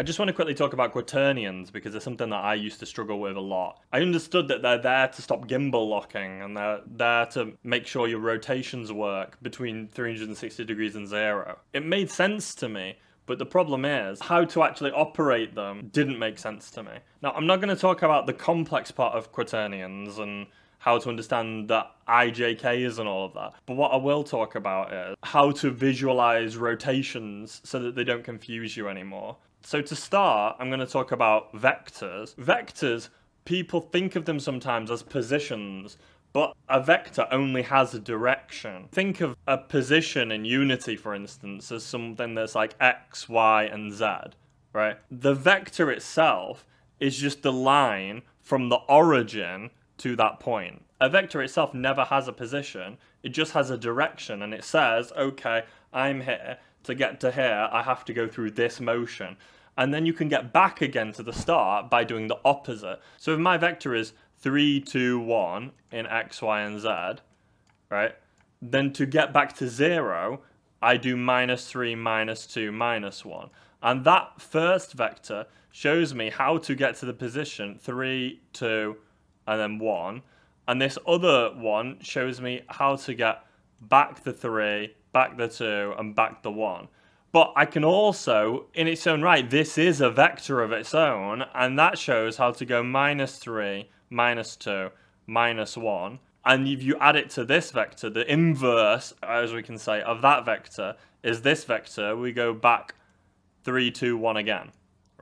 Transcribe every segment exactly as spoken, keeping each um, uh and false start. I just want to quickly talk about Quaternions, because it's something that I used to struggle with a lot. I understood that they're there to stop gimbal locking, and they're there to make sure your rotations work between three hundred sixty degrees and zero. It made sense to me, but the problem is, how to actually operate them didn't make sense to me. Now, I'm not going to talk about the complex part of Quaternions and how to understand the I J Ks and all of that. But what I will talk about is how to visualize rotations so that they don't confuse you anymore. So to start, I'm going to talk about vectors. Vectors, people think of them sometimes as positions, but a vector only has a direction. Think of a position in Unity, for instance, as something that's like X, Y, and Z, right? The vector itself is just the line from the origin to that point. A vector itself never has a position, it just has a direction, and it says, okay, I'm here, to get to here I have to go through this motion. And then you can get back again to the start by doing the opposite. So if my vector is three, two, one in X, Y, and Z, right, then to get back to zero, I do minus three, minus two, minus one. And that first vector shows me how to get to the position three, two, and then one, and this other one shows me how to get back the three, back the two, and back the one. But I can also, in its own right, this is a vector of its own, and that shows how to go minus three, minus two, minus one, and if you add it to this vector, the inverse, as we can say, of that vector is this vector, we go back three, two, one again.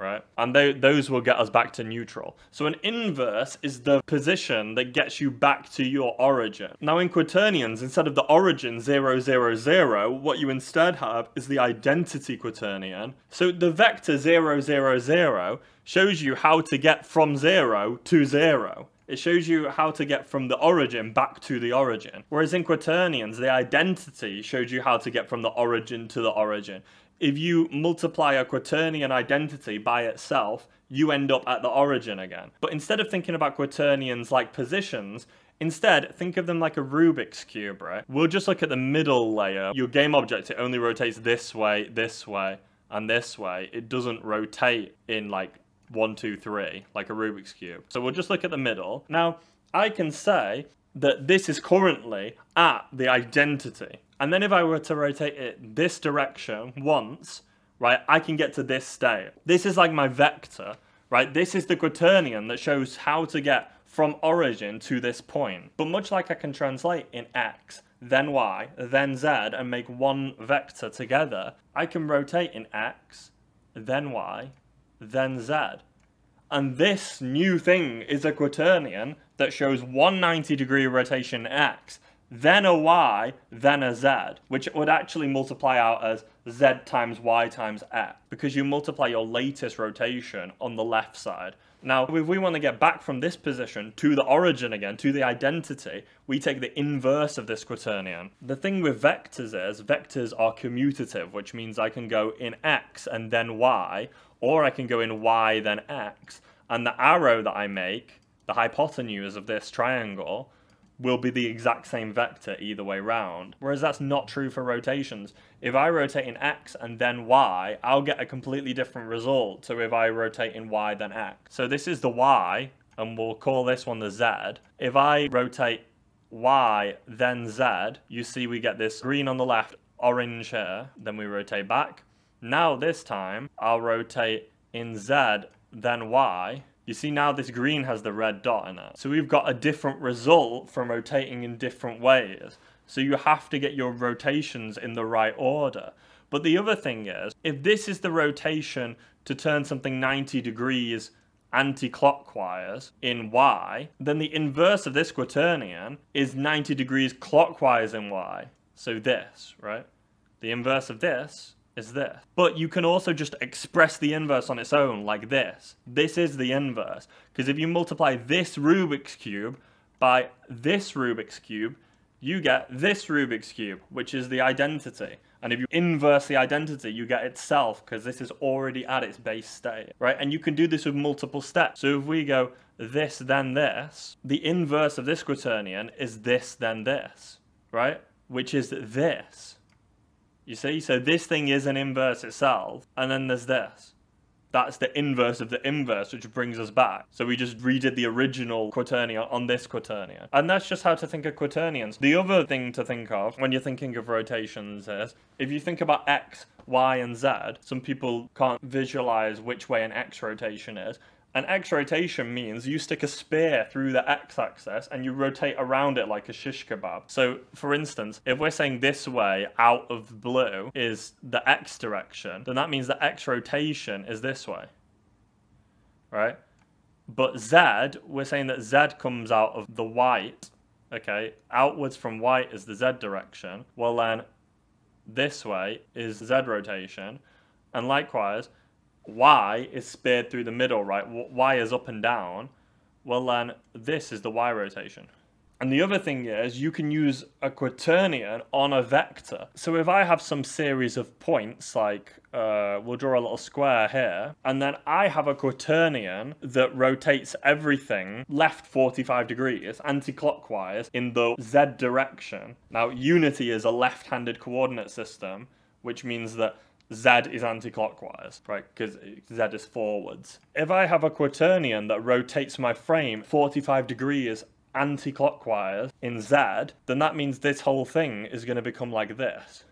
Right? And they, those will get us back to neutral. So an inverse is the position that gets you back to your origin. Now in Quaternions, instead of the origin zero, zero, zero, what you instead have is the identity Quaternion. So the vector zero, zero, zero shows you how to get from zero to zero. It shows you how to get from the origin back to the origin. Whereas in Quaternions, the identity shows you how to get from the origin to the origin. If you multiply a Quaternion identity by itself, you end up at the origin again. But instead of thinking about Quaternions like positions, instead think of them like a Rubik's cube, right? We'll just look at the middle layer. Your game object, it only rotates this way, this way, and this way. It doesn't rotate in like one, two, three, like a Rubik's cube. So we'll just look at the middle. Now, I can say that this is currently at the identity. And then if I were to rotate it this direction once, right, I can get to this state. This is like my vector, right? This is the Quaternion that shows how to get from origin to this point. But much like I can translate in X, then Y, then Z, and make one vector together, I can rotate in X, then Y, then Z. And this new thing is a Quaternion that shows one ninety degree rotation X, then a Y, then a Z, which would actually multiply out as Z times Y times X, because you multiply your latest rotation on the left side. Now, if we want to get back from this position to the origin again, to the identity, we take the inverse of this Quaternion. The thing with vectors is, vectors are commutative, which means I can go in X and then Y, or I can go in Y then X, and the arrow that I make, the hypotenuse of this triangle, will be the exact same vector either way round. Whereas that's not true for rotations. If I rotate in X and then Y, I'll get a completely different result to if I rotate in Y then X. So this is the Y, and we'll call this one the Z. If I rotate Y then Z, you see we get this green on the left, orange here, then we rotate back. Now this time, I'll rotate in Z then Y. You see now this green has the red dot in it. So we've got a different result from rotating in different ways. So you have to get your rotations in the right order. But the other thing is, if this is the rotation to turn something ninety degrees anti-clockwise in Y, then the inverse of this Quaternion is ninety degrees clockwise in Y. So this, right? The inverse of this is this. But you can also just express the inverse on its own like this. This is the inverse, because if you multiply this Rubik's cube by this Rubik's cube, you get this Rubik's cube, which is the identity. And if you inverse the identity, you get itself, because this is already at its base state, right? And you can do this with multiple steps. So if we go this then this, the inverse of this Quaternion is this then this, right? Which is this. You see? So this thing is an inverse itself, and then there's this, That's the inverse of the inverse, which brings us back. So we just redid the original quaternion on this quaternion. And that's just how to think of quaternions. The other thing to think of when you're thinking of rotations is, if you think about X, Y, and Z, some people can't visualize which way an X rotation is. An X rotation means you stick a spear through the X axis and you rotate around it like a shish kebab. So for instance, if we're saying this way out of blue is the X direction, then that means the X rotation is this way, right? But Z, we're saying that Z comes out of the white, okay? Outwards from white is the Z direction. Well then, this way is Z rotation, and likewise, Y is speared through the middle, right? Y is up and down. Well then, this is the Y rotation. And the other thing is, you can use a quaternion on a vector. So if I have some series of points, like uh, we'll draw a little square here, and then I have a quaternion that rotates everything left forty-five degrees, anti-clockwise, in the Z direction. Now, Unity is a left-handed coordinate system, which means that Z is anti-clockwise, right? Because Z is forwards. If I have a quaternion that rotates my frame forty-five degrees anti-clockwise in Z, then that means this whole thing is going to become like this.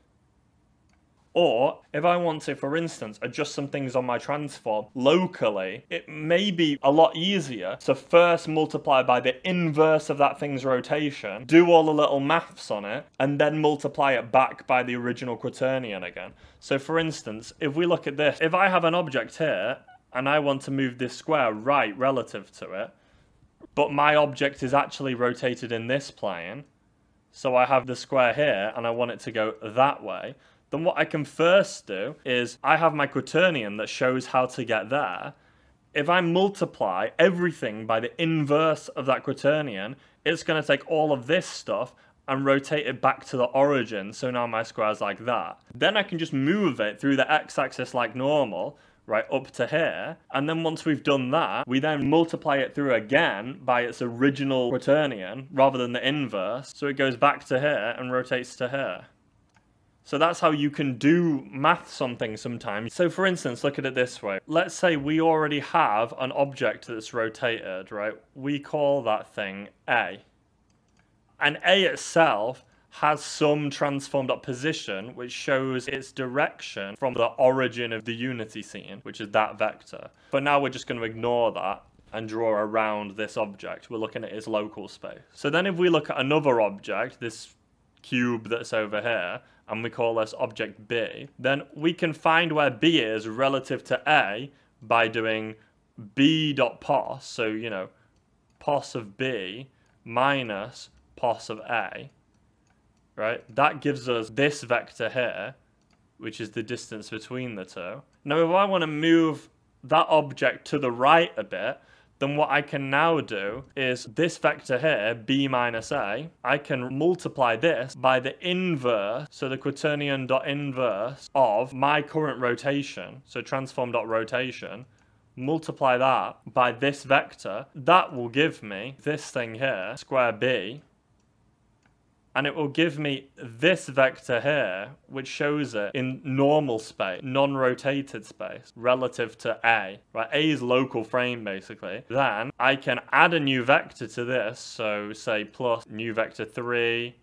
Or, if I want to, for instance, adjust some things on my transform locally, it may be a lot easier to first multiply by the inverse of that thing's rotation, do all the little maths on it, and then multiply it back by the original quaternion again. So, for instance, if we look at this, if I have an object here, and I want to move this square right relative to it, but my object is actually rotated in this plane, so I have the square here, and I want it to go that way, then what I can first do is I have my quaternion that shows how to get there. If I multiply everything by the inverse of that quaternion, it's going to take all of this stuff and rotate it back to the origin, so now my square's like that. Then I can just move it through the x-axis like normal, right, up to here, and then once we've done that, we then multiply it through again by its original quaternion, rather than the inverse, so it goes back to here and rotates to here. So that's how you can do maths on things sometimes. So for instance, look at it this way. Let's say we already have an object that's rotated, right? We call that thing A. And A itself has some transformed up position, which shows its direction from the origin of the Unity scene, which is that vector. But now we're just going to ignore that and draw around this object. We're looking at its local space. So then if we look at another object, this cube that's over here, and we call this object B, then we can find where B is relative to A by doing B.pos, so, you know, pos of B minus pos of A, right? That gives us this vector here, which is the distance between the two. Now, if I want to move that object to the right a bit, then what I can now do is this vector here, B minus A, I can multiply this by the inverse, so the quaternion dot inverse of my current rotation, so transform dot rotation, multiply that by this vector. That will give me this thing here, square B, and it will give me this vector here, which shows it in normal space, non-rotated space, relative to A, right? A is local frame, basically. Then I can add a new vector to this, so say plus new vector three,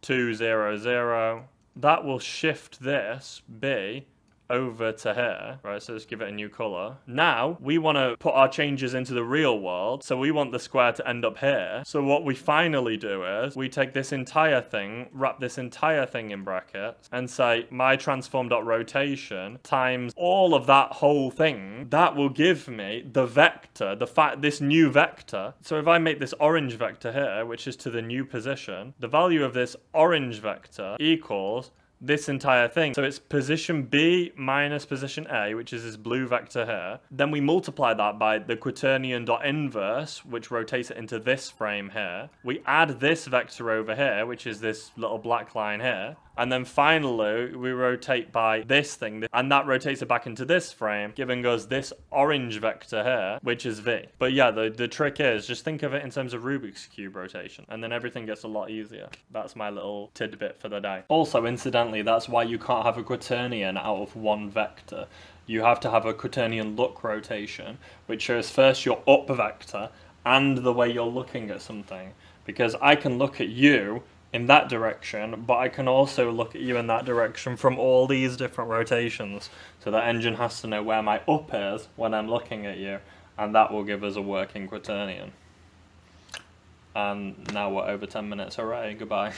two, zero, zero. That will shift this, B, over to here, right? So let's give it a new color. Now we want to put our changes into the real world, so we want the square to end up here. So what we finally do is we take this entire thing, wrap this entire thing in brackets, and say my transform.rotation times all of that whole thing. That will give me the vector, the fact this new vector. So if I make this orange vector here, which is to the new position, the value of this orange vector equals this entire thing. So it's position B minus position A, which is this blue vector here. Then we multiply that by the quaternion dot inverse, which rotates it into this frame here. We add this vector over here, which is this little black line here. And then finally, we rotate by this thing, and that rotates it back into this frame, giving us this orange vector here, which is V. But yeah, the, the trick is just think of it in terms of Rubik's Cube rotation, and then everything gets a lot easier. That's my little tidbit for the day. Also, incidentally, that's why you can't have a quaternion out of one vector. You have to have a quaternion look rotation, which shows first your up vector and the way you're looking at something. Because I can look at you in that direction, but I can also look at you in that direction from all these different rotations. So that engine has to know where my up is when I'm looking at you, and that will give us a working quaternion. And now we're over ten minutes, hooray, goodbye.